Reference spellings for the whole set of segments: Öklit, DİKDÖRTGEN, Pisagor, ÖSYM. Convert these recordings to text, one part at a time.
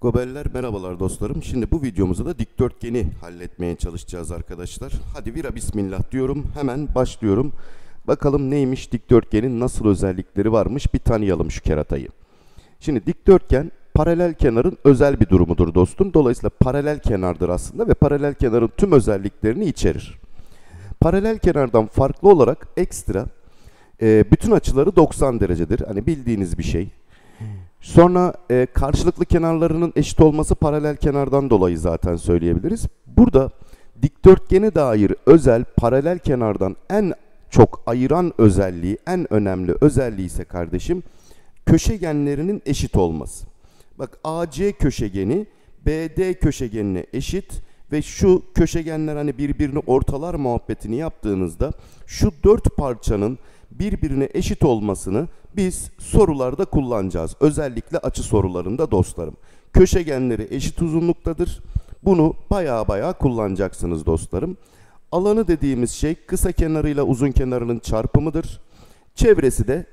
Gobeller merhabalar dostlarım. Şimdi bu videomuzda da dikdörtgeni halletmeye çalışacağız arkadaşlar. Hadi vira bismillah diyorum. Hemen başlıyorum. Bakalım neymiş dikdörtgenin, nasıl özellikleri varmış, bir tanıyalım şu keratayı. Şimdi dikdörtgen paralel kenarın özel bir durumudur dostum. Dolayısıyla paralel kenardır aslında ve paralel kenarın tüm özelliklerini içerir. Paralel kenardan farklı olarak ekstra bütün açıları 90 derecedir. Hani bildiğiniz bir şey. Sonra karşılıklı kenarlarının eşit olması paralel kenardan dolayı zaten söyleyebiliriz. Burada dikdörtgene dair özel, paralel kenardan en çok ayıran özelliği, en önemli özelliği ise kardeşim köşegenlerinin eşit olması. Bak, AC köşegeni BD köşegenine eşit ve şu köşegenler hani birbirini ortalar muhabbetini yaptığınızda şu dört parçanın birbirine eşit olmasını biz sorularda kullanacağız. Özellikle açı sorularında dostlarım. Köşegenleri eşit uzunluktadır. Bunu baya baya kullanacaksınız dostlarım. Alanı dediğimiz şey kısa kenarıyla uzun kenarının çarpımıdır. Çevresi de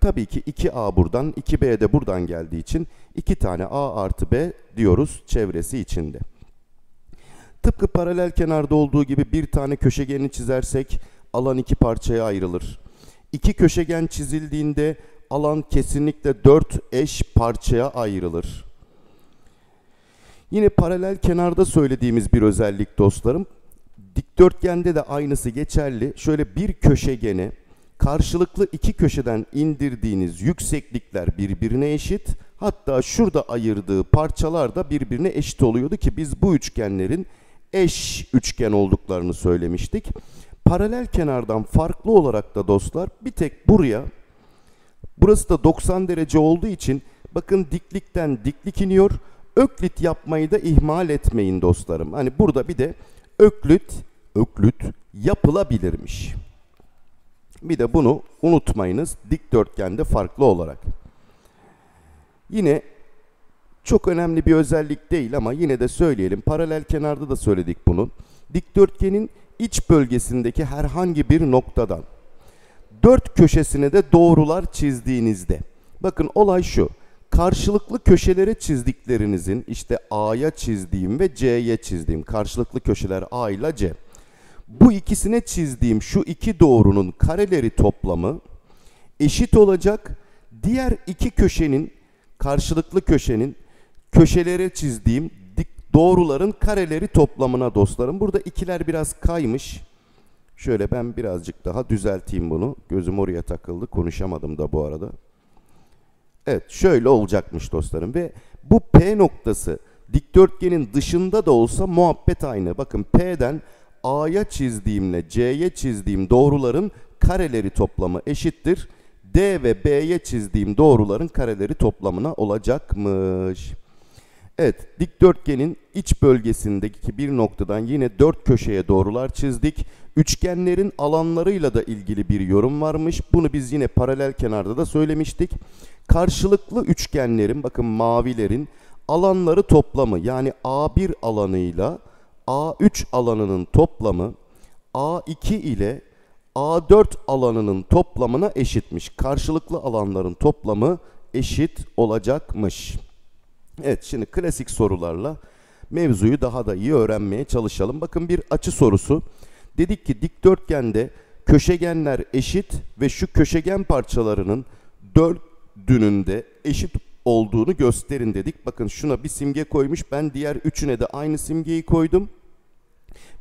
tabii ki 2A buradan, 2B de buradan geldiği için 2 tane A artı B diyoruz çevresi içinde. Tıpkı paralel kenarda olduğu gibi bir tane köşegeni çizersek alan iki parçaya ayrılır. İki köşegen çizildiğinde alan kesinlikle 4 eş parçaya ayrılır. Yine paralel kenarda söylediğimiz bir özellik dostlarım. Dikdörtgende de aynısı geçerli. Şöyle bir köşegeni karşılıklı iki köşeden indirdiğiniz yükseklikler birbirine eşit. Hatta şurada ayırdığı parçalar da birbirine eşit oluyordu ki biz bu üçgenlerin eş üçgen olduklarını söylemiştik. Paralel kenardan farklı olarak da dostlar bir tek buraya, burası da 90 derece olduğu için bakın diklikten diklik iniyor. Öklit yapmayı da ihmal etmeyin dostlarım. Hani burada bir de öklit yapılabilirmiş. Bir de bunu unutmayınız dikdörtgende farklı olarak. Yine çok önemli bir özellik değil ama yine de söyleyelim. Paralel kenarda da söyledik bunu. Dikdörtgenin iç bölgesindeki herhangi bir noktadan dört köşesine de doğrular çizdiğinizde, bakın olay şu, karşılıklı köşelere çizdiklerinizin, işte A'ya çizdiğim ve C'ye çizdiğim, karşılıklı köşeler A ile C, bu ikisine çizdiğim şu iki doğrunun kareleri toplamı eşit olacak diğer iki köşenin, karşılıklı köşenin köşelere çizdiğim doğruların kareleri toplamına dostlarım. Burada ikiler biraz kaymış. Şöyle ben birazcık daha düzelteyim bunu. Gözüm oraya takıldı. Konuşamadım da bu arada. Evet, şöyle olacakmış dostlarım. Ve bu P noktası dikdörtgenin dışında da olsa muhabbet aynı. Bakın P'den A'ya çizdiğimle C'ye çizdiğim doğruların kareleri toplamı eşittir D ve B'ye çizdiğim doğruların kareleri toplamına olacakmış. Evet, dikdörtgenin iç bölgesindeki bir noktadan yine dört köşeye doğrular çizdik. Üçgenlerin alanlarıyla da ilgili bir yorum varmış. Bunu biz yine paralel kenarda da söylemiştik. Karşılıklı üçgenlerin, bakın mavilerin alanları toplamı, yani A1 alanıyla A3 alanının toplamı A2 ile A4 alanının toplamına eşitmiş. Karşılıklı alanların toplamı eşit olacakmış. Evet, şimdi klasik sorularla mevzuyu daha da iyi öğrenmeye çalışalım. Bakın bir açı sorusu. Dedik ki dikdörtgende köşegenler eşit ve şu köşegen parçalarının dördünün de eşit olduğunu gösterin dedik. Bakın şuna bir simge koymuş. Ben diğer üçüne de aynı simgeyi koydum.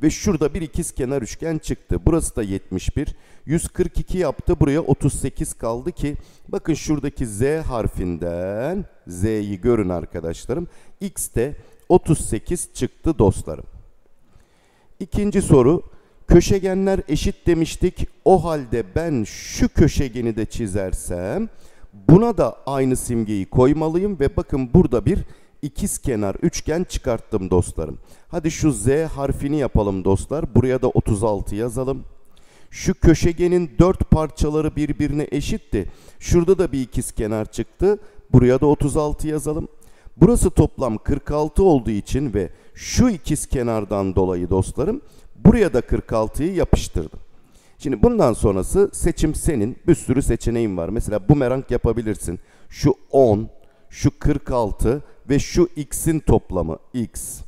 Ve şurada bir ikizkenar üçgen çıktı. Burası da 71. 142 yaptı. Buraya 38 kaldı ki bakın şuradaki Z harfinden Z'yi görün arkadaşlarım. X'te 38 çıktı dostlarım. İkinci soru. Köşegenler eşit demiştik. O halde ben şu köşegeni de çizersem buna da aynı simgeyi koymalıyım ve bakın burada bir İkizkenar üçgen çıkarttım dostlarım. Hadi şu Z harfini yapalım dostlar. Buraya da 36 yazalım. Şu köşegenin dört parçaları birbirine eşitti. Şurada da bir ikizkenar çıktı. Buraya da 36 yazalım. Burası toplam 46 olduğu için ve şu ikizkenardan dolayı dostlarım buraya da 46'yı yapıştırdım. Şimdi bundan sonrası seçim senin. Bir sürü seçeneğin var. Mesela bumerang yapabilirsin. Şu 10, şu 46 ve şu x'in toplamı. X,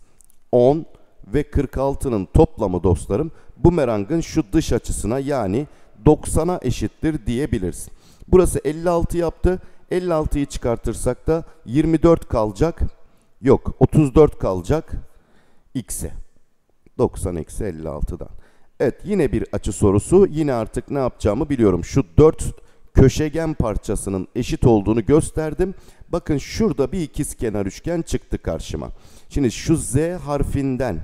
10 ve 46'nın toplamı dostlarım. Bumerangın şu dış açısına yani 90'a eşittir diyebilirsin. Burası 56 yaptı. 56'yı çıkartırsak da 24 kalacak. Yok, 34 kalacak x'e. 90-56'dan. Evet, yine bir açı sorusu. Yine artık ne yapacağımı biliyorum. Şu 4 köşegen parçasının eşit olduğunu gösterdim. Bakın şurada bir ikizkenar üçgen çıktı karşıma. Şimdi şu Z harfinden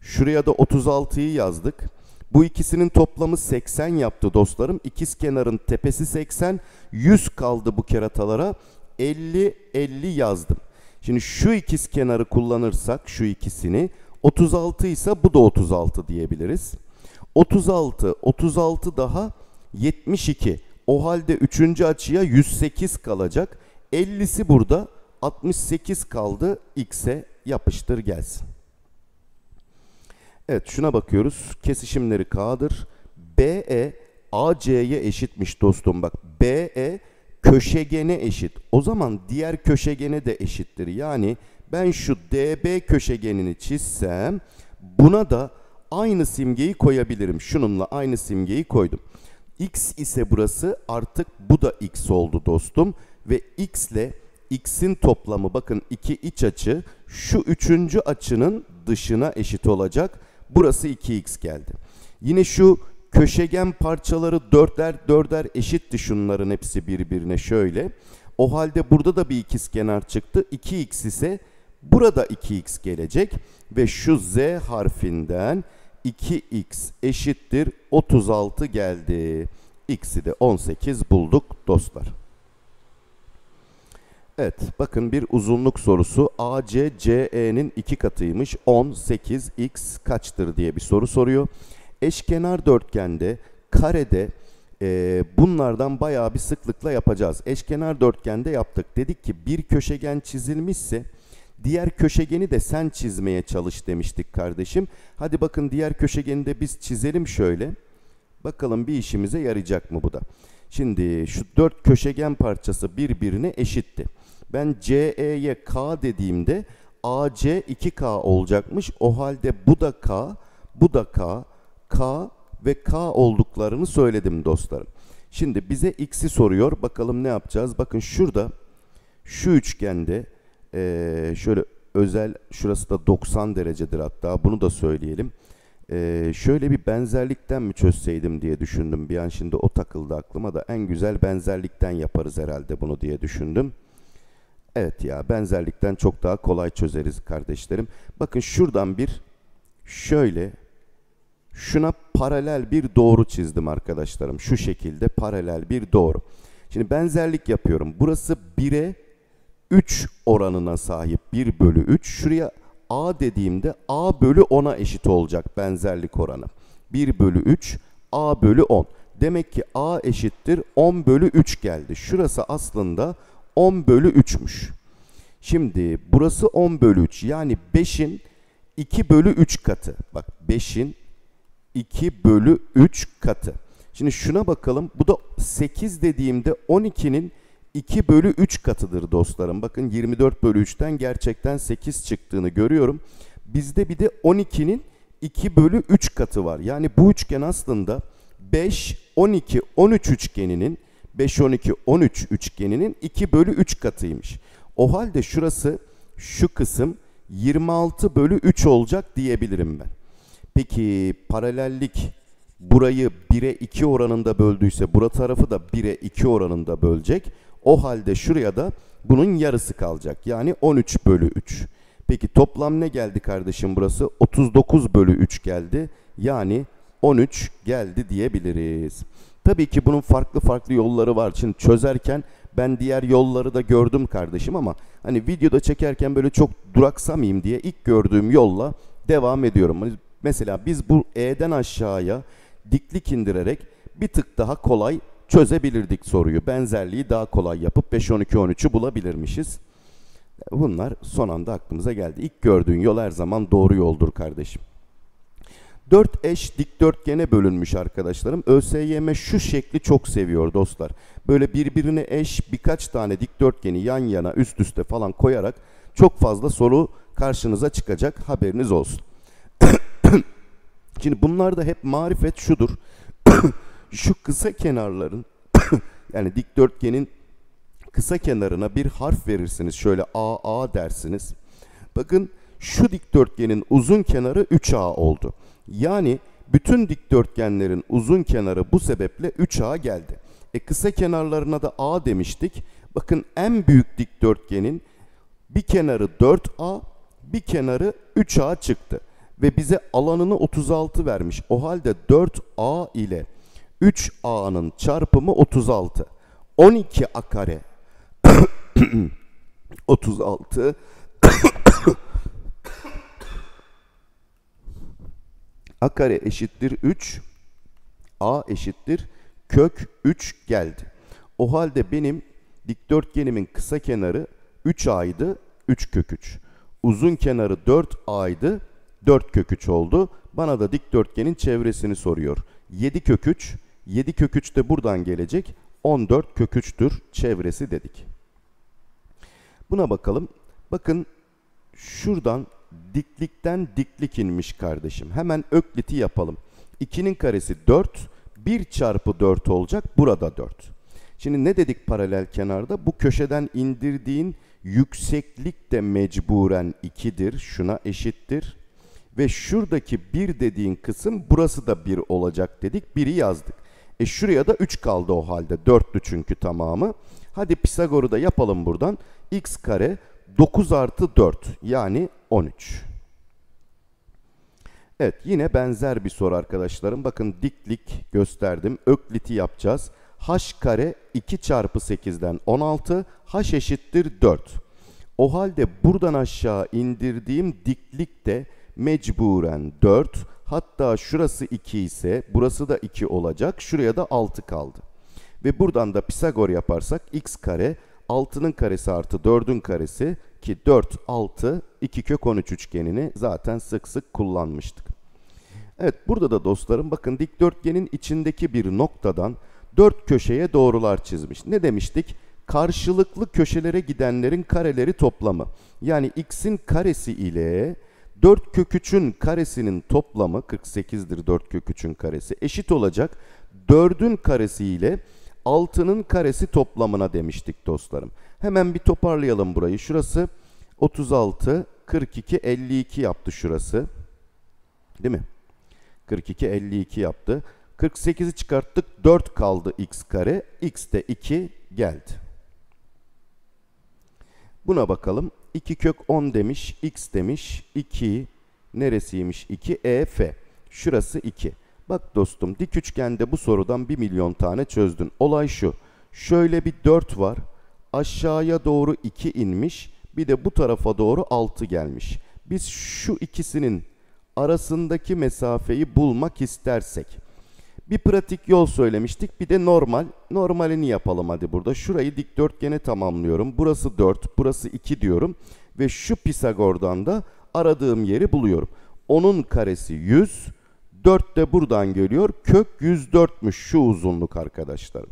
şuraya da 36'yı yazdık. Bu ikisinin toplamı 80 yaptı dostlarım. İkizkenarın tepesi 80, 100 kaldı bu keratalara. 50-50 yazdım. Şimdi şu ikizkenarı kullanırsak şu ikisini 36 ise bu da 36 diyebiliriz. 36, 36 daha 72. O halde 3. açıya 108 kalacak. 50'si burada, 68 kaldı. X'e yapıştır gelsin. Evet, şuna bakıyoruz. Kesişimleri K'dır. BE AC'ye eşitmiş dostum. Bak, BE köşegene eşit. O zaman diğer köşegene de eşittir. Yani ben şu DB köşegenini çizsem buna da aynı simgeyi koyabilirim. Şununla aynı simgeyi koydum. X ise burası, artık bu da X oldu dostum. Ve X ile X'in toplamı, bakın iki iç açı şu üçüncü açının dışına eşit olacak. Burası 2X geldi. Yine şu köşegen parçaları dörder dörder eşitti şunların hepsi birbirine şöyle. O halde burada da bir ikizkenar çıktı. 2x ise burada 2x gelecek. Ve şu z harfinden 2x eşittir 36 geldi. X'i de 18 bulduk dostlar. Evet, bakın bir uzunluk sorusu. AC, CE'nin 2 katıymış. 18x kaçtır diye bir soru soruyor. Eşkenar dörtgende, karede bunlardan bayağı bir sıklıkla yapacağız. Eşkenar dörtgende yaptık. Dedik ki bir köşegen çizilmişse diğer köşegeni de sen çizmeye çalış demiştik kardeşim. Hadi bakın diğer köşegeni de biz çizelim şöyle. Bakalım bir işimize yarayacak mı bu da. Şimdi şu 4 köşegen parçası birbirine eşitti. Ben CE'ye K dediğimde AC 2K olacakmış. O halde bu da K, bu da K, K ve K olduklarını söyledim dostlarım. Şimdi bize X'i soruyor. Bakalım ne yapacağız? Bakın şurada şu üçgende şöyle özel, şurası da 90 derecedir hatta. Bunu da söyleyelim. Şöyle bir benzerlikten mi çözseydim diye düşündüm. Bir an şimdi o takıldı aklıma da en güzel benzerlikten yaparız herhalde bunu diye düşündüm. Evet ya, benzerlikten çok daha kolay çözeriz kardeşlerim. Bakın şuradan bir şöyle şuna paralel bir doğru çizdim arkadaşlarım. Şu şekilde paralel bir doğru. Şimdi benzerlik yapıyorum. Burası 1'e 3 oranına sahip. 1 bölü 3. Şuraya A dediğimde A bölü 10'a eşit olacak benzerlik oranı. 1 bölü 3 A bölü 10. Demek ki A eşittir 10 bölü 3 geldi. Şurası aslında 10 bölü 3'müş. Şimdi burası 10 bölü 3. Yani 5'in 2 bölü 3 katı. Bak, 5'in 2 bölü 3 katı. Şimdi şuna bakalım. Bu da 8 dediğimde 12'nin 2 bölü 3 katıdır dostlarım. Bakın 24 bölü 3'ten gerçekten 8 çıktığını görüyorum. Bizde bir de 12'nin 2 bölü 3 katı var. Yani bu üçgen aslında 5, 12, 13 üçgeninin 5, 12, 13 üçgeninin 2 bölü 3 katıymış. O halde şurası, şu kısım 26 bölü 3 olacak diyebilirim ben. Peki paralellik burayı 1'e 2 oranında böldüyse bura tarafı da 1'e 2 oranında bölecek. O halde şuraya da bunun yarısı kalacak. Yani 13 bölü 3. Peki toplam ne geldi kardeşim burası? 39 bölü 3 geldi. Yani 13 geldi diyebiliriz. Tabii ki bunun farklı farklı yolları var. Şimdi çözerken ben diğer yolları da gördüm kardeşim ama hani videoda çekerken böyle çok duraksamayayım diye ilk gördüğüm yolla devam ediyorum. Mesela biz bu E'den aşağıya diklik indirerek bir tık daha kolay çözebilirdik soruyu. Benzerliği daha kolay yapıp 5, 12, 13'ü bulabilirmişiz. Bunlar son anda aklımıza geldi. İlk gördüğün yol her zaman doğru yoldur kardeşim. 4 eş dikdörtgene bölünmüş arkadaşlarım. ÖSYM şu şekli çok seviyor dostlar. Böyle birbirine eş birkaç tane dikdörtgeni yan yana üst üste falan koyarak çok fazla soru karşınıza çıkacak, haberiniz olsun. Şimdi bunlarda hep marifet şudur. Şu kısa kenarların yani dikdörtgenin kısa kenarına bir harf verirsiniz. Şöyle AA dersiniz. Bakın şu dikdörtgenin uzun kenarı 3A oldu. Yani bütün dikdörtgenlerin uzun kenarı bu sebeple 3A geldi. Kısa kenarlarına da A demiştik. Bakın en büyük dikdörtgenin bir kenarı 4A, bir kenarı 3A çıktı. Ve bize alanını 36 vermiş. O halde 4A ile 3A'nın çarpımı 36. 12A kare. 36. 2A kare eşittir 3, a eşittir kök 3 geldi. O halde benim dikdörtgenimin kısa kenarı 3a'ydı, 3 kök 3. Uzun kenarı 4a'ydı, 4 kök 3 oldu. Bana da dikdörtgenin çevresini soruyor. 7 kök 3, 7 kök 3 de buradan gelecek. 14 kök 3'tür çevresi dedik. Buna bakalım. Bakın şuradan diklikten diklik inmiş kardeşim. Hemen ökliti yapalım. 2'nin karesi 4. 1 çarpı 4 olacak. Burada 4. Şimdi ne dedik paralel kenarda? Bu köşeden indirdiğin yükseklik de mecburen 2'dir. Şuna eşittir. Ve şuradaki 1 dediğin kısım burası da 1 olacak dedik. 1'i yazdık. Şuraya da 3 kaldı o halde. 4'tü çünkü tamamı. Hadi Pisagor'u da yapalım buradan. X kare 9 artı 4 yani 13. Evet, yine benzer bir soru arkadaşlarım. Bakın diklik gösterdim. Öklit'i yapacağız. H kare 2 çarpı 8'den 16. H eşittir 4. O halde buradan aşağı indirdiğim diklik de mecburen 4. Hatta şurası 2 ise burası da 2 olacak. Şuraya da 6 kaldı. Ve buradan da Pisagor yaparsak x kare 6'nın karesi artı 4'ün karesi ki 4, 6, 2 kök 13 üçgenini zaten sık sık kullanmıştık. Evet, burada da dostlarım bakın dikdörtgenin içindeki bir noktadan 4 köşeye doğrular çizmiş. Ne demiştik? Karşılıklı köşelere gidenlerin kareleri toplamı. Yani x'in karesi ile 4 kök 3'ün karesinin toplamı 48'dir 4 kök 3'ün karesi eşit olacak 4'ün karesi ile 6'nın karesi toplamına demiştik dostlarım. Hemen bir toparlayalım burayı. Şurası 36, 42, 52 yaptı şurası. Değil mi? 42, 52 yaptı. 48'i çıkarttık. 4 kaldı x kare. X de 2 geldi. Buna bakalım. 2 kök 10 demiş. X demiş. 2 neresiymiş? 2 EF. Şurası 2. Bak dostum, dik üçgende bu sorudan 1 milyon tane çözdün. Olay şu. Şöyle bir 4 var. Aşağıya doğru 2 inmiş. Bir de bu tarafa doğru 6 gelmiş. Biz şu ikisinin arasındaki mesafeyi bulmak istersek. Bir pratik yol söylemiştik. Bir de normal. Normalini yapalım hadi burada. Şurayı dikdörtgene tamamlıyorum. Burası 4, burası 2 diyorum. Ve şu Pisagor'dan da aradığım yeri buluyorum. Onun karesi 100. 4 de buradan geliyor. Kök 104'müş şu uzunluk arkadaşlar.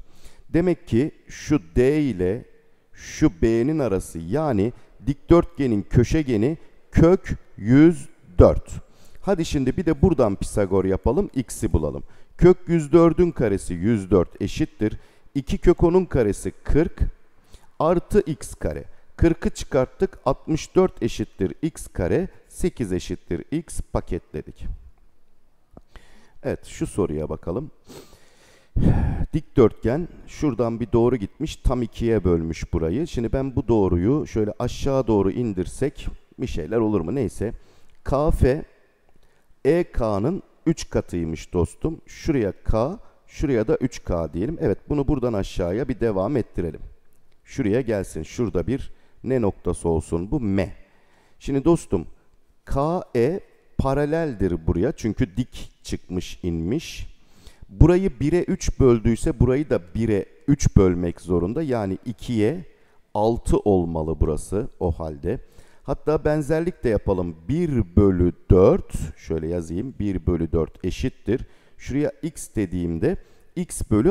Demek ki şu D ile şu B'nin arası yani dikdörtgenin köşegeni kök 104. Hadi şimdi bir de buradan Pisagor yapalım. X'i bulalım. Kök 104'ün karesi 104 eşittir. 2 kök 10'un karesi 40 artı x kare. 40'ı çıkarttık. 64 eşittir x kare. 8 eşittir x paketledik. Evet, şu soruya bakalım. Dikdörtgen şuradan bir doğru gitmiş. Tam 2'ye bölmüş burayı. Şimdi ben bu doğruyu şöyle aşağı doğru indirsek bir şeyler olur mu? Neyse. KF EK'nın 3 katıymış dostum. Şuraya K, şuraya da 3K diyelim. Evet, bunu buradan aşağıya bir devam ettirelim. Şuraya gelsin. Şurada bir ne noktası olsun? Bu M. Şimdi dostum KE paraleldir buraya. Çünkü dik çıkmış inmiş. Burayı 1'e 3 böldüyse burayı da 1'e 3 bölmek zorunda. Yani 2'ye 6 olmalı burası o halde. Hatta benzerlik de yapalım. 1/4 şöyle yazayım. 1/4 eşittir. Şuraya x dediğimde x bölü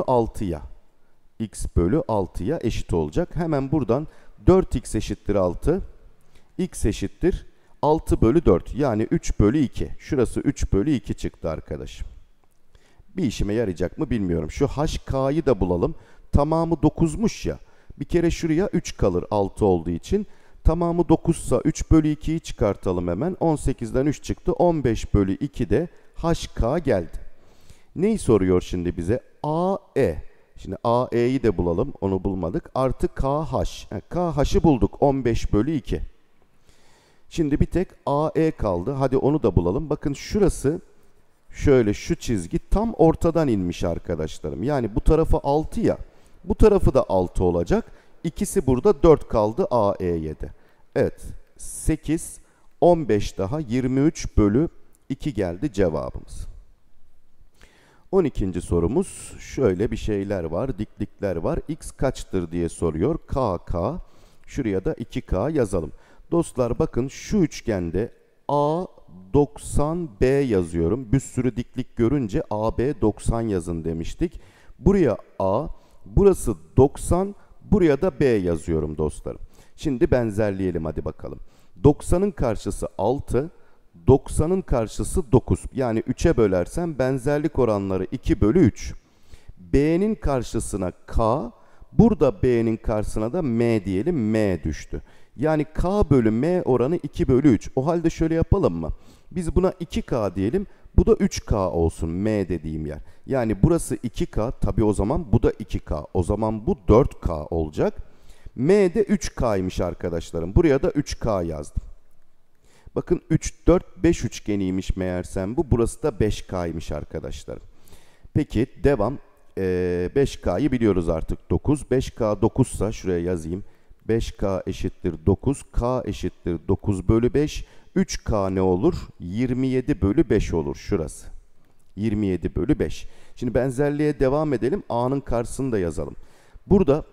6'ya eşit olacak. Hemen buradan 4x eşittir 6. X eşittir 6/4. Yani 3/2. Şurası 3/2 çıktı arkadaşım. Bir işime yarayacak mı bilmiyorum. Şu hk'yı da bulalım. Tamamı 9'muş ya. Bir kere şuraya 3 kalır 6 olduğu için. Tamamı 9 ise 3/2'yi çıkartalım hemen. 18'den 3 çıktı. 15/2 de hk geldi. Neyi soruyor şimdi bize? AE. Şimdi AE'yi de bulalım. Onu bulmadık. Artı KH. Yani KH'ı bulduk. 15/2. Şimdi bir tek AE kaldı. Hadi onu da bulalım. Bakın şurası şöyle, şu çizgi tam ortadan inmiş arkadaşlarım. Yani bu tarafı 6 ya. Bu tarafı da 6 olacak. İkisi burada 4 kaldı AE'ye de. Evet. 8, 15 daha 23/2 geldi cevabımız. 12. sorumuz şöyle bir şeyler var, diklikler var. X kaçtır diye soruyor. KK. Şuraya da 2K yazalım. Dostlar bakın şu üçgende A 90 B yazıyorum. Bir sürü diklik görünce AB 90 yazın demiştik. Buraya A, burası 90, buraya da B yazıyorum dostlarım. Şimdi benzerleyelim hadi bakalım. 90'ın karşısı 6. 90'ın karşısı 9. Yani 3'e bölersem benzerlik oranları 2/3. B'nin karşısına K, burada B'nin karşısına da M diyelim. M düştü. Yani K/M oranı 2/3. O halde şöyle yapalım mı? Biz buna 2K diyelim. Bu da 3K olsun M dediğim yer. Yani burası 2K. Tabii o zaman bu da 2K. O zaman bu 4K olacak. M de 3K'ymış arkadaşlarım. Buraya da 3K yazdım. Bakın 3, 4, 5 üçgeniymiş meğersem bu. Burası da 5K'ymış arkadaşlar. Peki devam. 5K'yı biliyoruz artık 9. 5K 9 ise şuraya yazayım. 5K eşittir 9. K eşittir 9/5. 3K ne olur? 27/5 olur şurası. 27/5. Şimdi benzerliğe devam edelim. A'nın karşısını da yazalım. Burada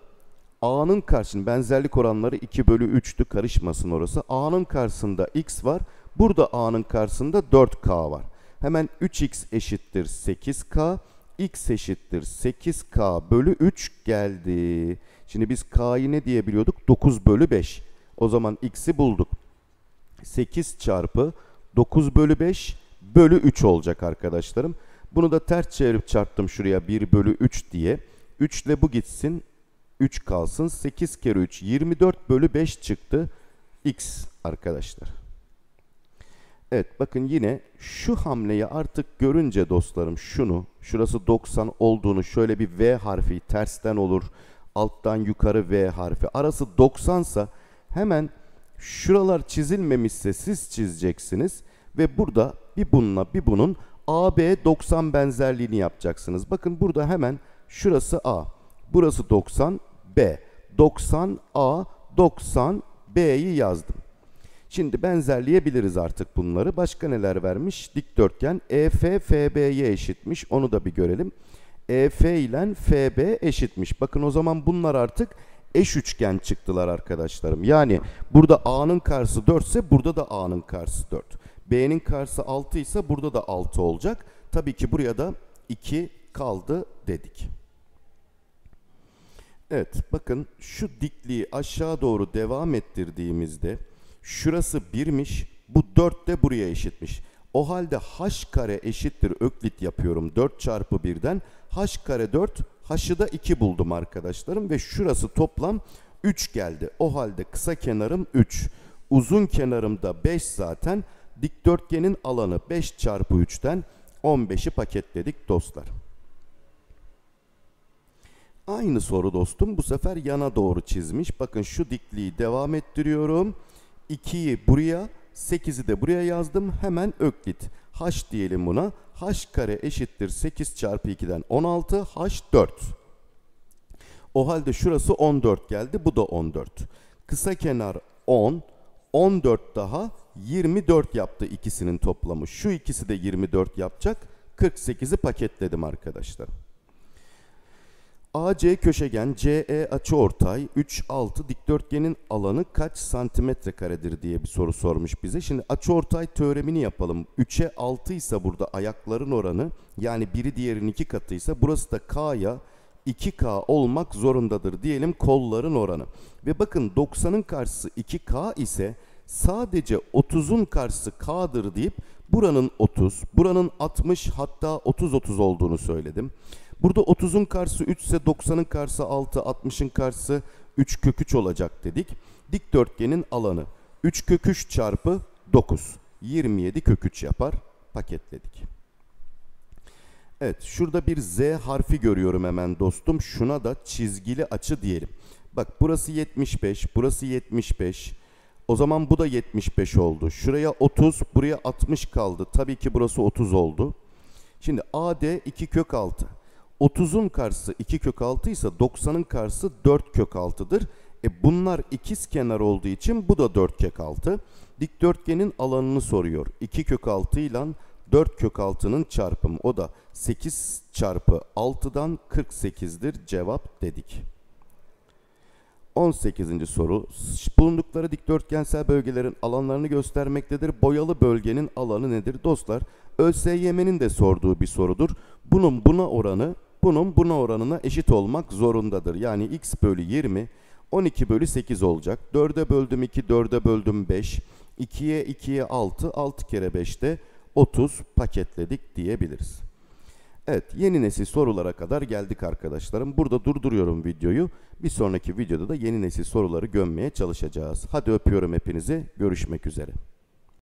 A'nın karşısında benzerlik oranları 2/3'tü, karışmasın orası. A'nın karşısında X var. Burada A'nın karşısında 4K var. Hemen 3X eşittir 8K. X eşittir 8K/3 geldi. Şimdi biz K'yı ne diyebiliyorduk? 9/5. O zaman X'i bulduk. 8 çarpı 9/5 bölü 3 olacak arkadaşlarım. Bunu da ters çevirip çarptım şuraya 1/3 diye. 3 ile bu gitsin. 3 kalsın. 8 kere 3 24/5 çıktı. X arkadaşlar. Evet bakın yine şu hamleyi artık görünce dostlarım şunu. Şurası 90 olduğunu şöyle bir V harfi tersten olur. Alttan yukarı V harfi. Arası 90'sa hemen şuralar çizilmemişse siz çizeceksiniz. Ve burada bir bununla bir bunun AB 90 benzerliğini yapacaksınız. Bakın burada hemen şurası A. Burası 90 B. 90 A, 90 B'yi yazdım. Şimdi benzerleyebiliriz artık bunları. Başka neler vermiş? Dikdörtgen EF FB'ye eşitmiş. Onu da bir görelim. EF ile FB eşitmiş. Bakın o zaman bunlar artık eş üçgen çıktılar arkadaşlarım. Yani burada A'nın karşısı 4 ise burada da A'nın karşısı 4. B'nin karşısı 6 ise burada da 6 olacak. Tabii ki buraya da 2 kaldı dedik. Evet bakın şu dikliği aşağı doğru devam ettirdiğimizde şurası 1'miş, bu 4 de buraya eşitmiş. O halde h² eşittir öklit yapıyorum 4 çarpı 1'den. h² 4, h'ı da 2 buldum arkadaşlarım ve şurası toplam 3 geldi. O halde kısa kenarım 3, uzun kenarım da 5 zaten. Dikdörtgenin alanı 5 çarpı 3'ten 15'i paketledik dostlar. Aynı soru dostum. Bu sefer yana doğru çizmiş. Bakın şu dikliği devam ettiriyorum. 2'yi buraya, 8'i de buraya yazdım. Hemen öklit. H diyelim buna. h² eşittir 8 çarpı 2'den 16. h4. O halde şurası 14 geldi. Bu da 14. Kısa kenar 10. 14 daha 24 yaptı ikisinin toplamı. Şu ikisi de 24 yapacak. 48'i paketledim arkadaşlar. AC köşegen, CE açıortay, 3, 6 dikdörtgenin alanı kaç santimetre karedir diye bir soru sormuş bize. Şimdi açıortay teoremini yapalım. 3'e 6 ise burada ayakların oranı, yani biri diğerinin 2 katıysa burası da K'ya 2K olmak zorundadır. Diyelim kolların oranı. Ve bakın 90'ın karşısı 2K ise sadece 30'un karşısı K'dır deyip buranın 30, buranın 60, hatta 30-30 olduğunu söyledim. Burada 30'un karşısı 3 ise 90'ın karşısı 6, 60'ın karşısı 3 köküç olacak dedik. Dikdörtgenin alanı 3 köküç çarpı 9, 27 köküç yapar, paketledik. Evet, şurada bir Z harfi görüyorum hemen dostum. Şuna da çizgili açı diyelim. Bak burası 75, burası 75. O zaman bu da 75 oldu. Şuraya 30, buraya 60 kaldı. Tabii ki burası 30 oldu. Şimdi AD 2 kök 6. 30'un karşısı 2 kök 6 ise 90'ın karşısı 4 kök 6'dır. Bunlar ikiz kenar olduğu için bu da 4 kök 6. Dikdörtgenin alanını soruyor. 2 kök 6 ile 4 kök 6'nın çarpımı. O da 8 çarpı 6'dan 48'dir cevap dedik. 18. soru. Bulundukları dikdörtgensel bölgelerin alanlarını göstermektedir. Boyalı bölgenin alanı nedir? Dostlar, ÖSYM'nin de sorduğu bir sorudur. Bunun buna oranı, bunun buna oranına eşit olmak zorundadır. Yani x bölü 20, 12 bölü 8 olacak. 4'e böldüm 2, 4'e böldüm 5. 2'ye 2'ye 6, 6 kere 5'te 30 paketledik diyebiliriz. Evet, yeni nesil sorulara kadar geldik arkadaşlarım. Burada durduruyorum videoyu. Bir sonraki videoda da yeni nesil soruları gömmeye çalışacağız. Hadi öpüyorum hepinizi. Görüşmek üzere.